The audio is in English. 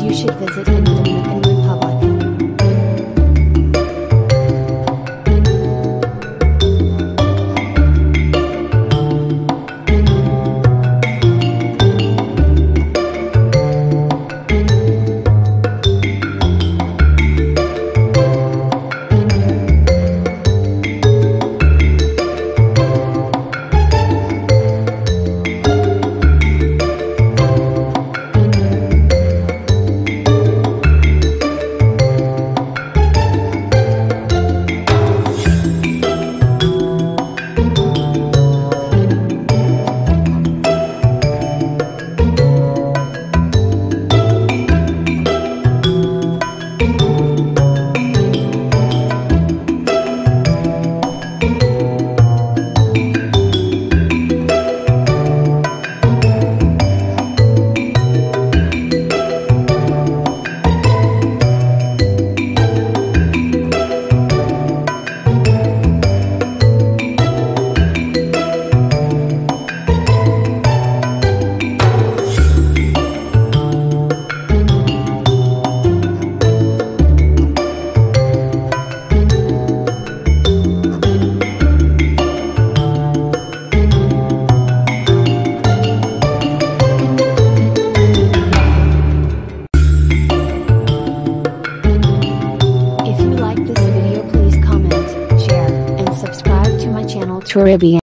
places you should visit in the Dominican Republic. If you like this video, please comment, share, and subscribe to my channel Touribbean.